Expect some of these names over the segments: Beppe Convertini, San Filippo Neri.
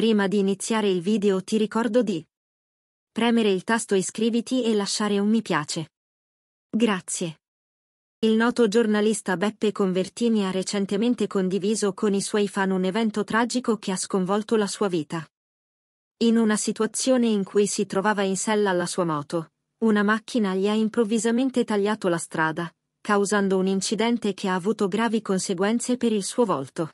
Prima di iniziare il video ti ricordo di premere il tasto iscriviti e lasciare un mi piace. Grazie. Il noto giornalista Beppe Convertini ha recentemente condiviso con i suoi fan un evento tragico che ha sconvolto la sua vita. In una situazione in cui si trovava in sella alla sua moto, una macchina gli ha improvvisamente tagliato la strada, causando un incidente che ha avuto gravi conseguenze per il suo volto.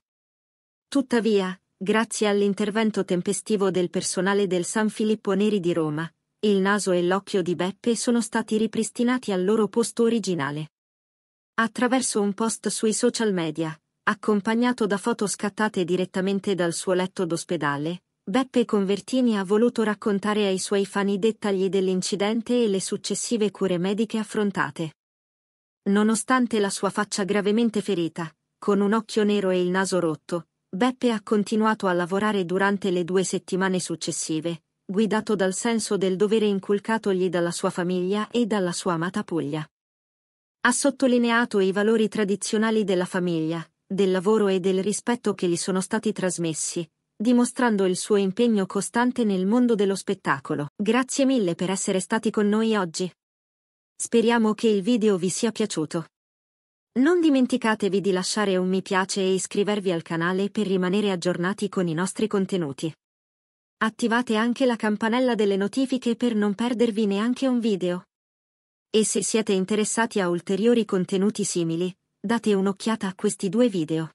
Tuttavia, grazie all'intervento tempestivo del personale del San Filippo Neri di Roma, il naso e l'occhio di Beppe sono stati ripristinati al loro posto originale. Attraverso un post sui social media, accompagnato da foto scattate direttamente dal suo letto d'ospedale, Beppe Convertini ha voluto raccontare ai suoi fan i dettagli dell'incidente e le successive cure mediche affrontate. Nonostante la sua faccia gravemente ferita, con un occhio nero e il naso rotto, Beppe ha continuato a lavorare durante le 2 settimane successive, guidato dal senso del dovere inculcatogli dalla sua famiglia e dalla sua amata Puglia. Ha sottolineato i valori tradizionali della famiglia, del lavoro e del rispetto che gli sono stati trasmessi, dimostrando il suo impegno costante nel mondo dello spettacolo. Grazie mille per essere stati con noi oggi. Speriamo che il video vi sia piaciuto. Non dimenticatevi di lasciare un mi piace e iscrivervi al canale per rimanere aggiornati con i nostri contenuti. Attivate anche la campanella delle notifiche per non perdervi neanche un video. E se siete interessati a ulteriori contenuti simili, date un'occhiata a questi 2 video.